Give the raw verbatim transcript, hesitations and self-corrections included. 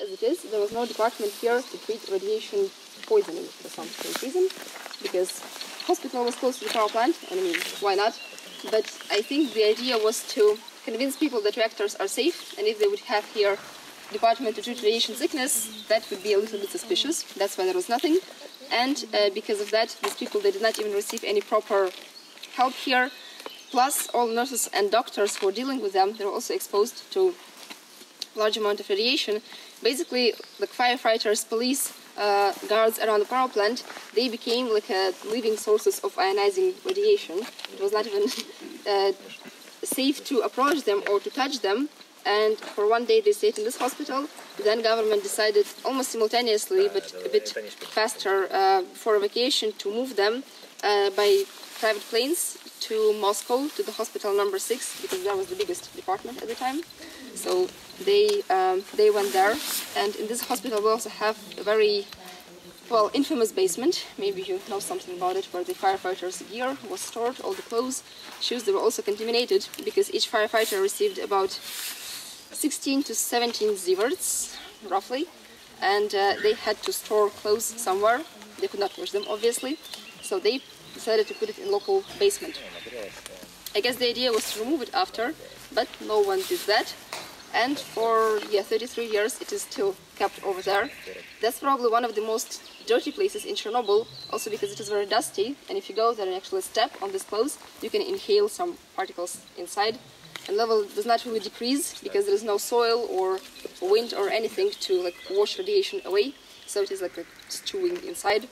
as it is, there was no department here to treat radiation poisoning for some strange reason, because hospital was close to the power plant, and I mean, why not? But I think the idea was to convince people that reactors are safe, and if they would have here department to treat radiation sickness, that would be a little bit suspicious. That's why there was nothing. And uh, because of that, these people, they did not even receive any proper help here. Plus, all nurses and doctors who were dealing with them, they were also exposed to a large amount of radiation. Basically, like firefighters, police, uh, guards around the power plant, they became like a living sources of ionizing radiation. It was not even uh, safe to approach them or to touch them. And for one day they stayed in this hospital. Then government decided almost simultaneously, but a bit faster, uh, for a vacation to move them uh, by private planes to Moscow, to the hospital number six, because that was the biggest department at the time. So they, um, they went there. And in this hospital we also have a very, well, infamous basement. Maybe you know something about it, where the firefighters' gear was stored, all the clothes, shoes, they were also contaminated, because each firefighter received about sixteen to seventeen sieverts, roughly, and uh, they had to store clothes somewhere. They could not wash them, obviously, so they decided to put it in local basement. I guess the idea was to remove it after, but no one did that, and for yeah, thirty-three years it is still kept over there. That's probably one of the most dirty places in Chernobyl, also because it is very dusty, and if you go there and actually step on this clothes, you can inhale some particles inside. And level does not really decrease because there is no soil or wind or anything to like wash radiation away, so it is like, like just chewing inside.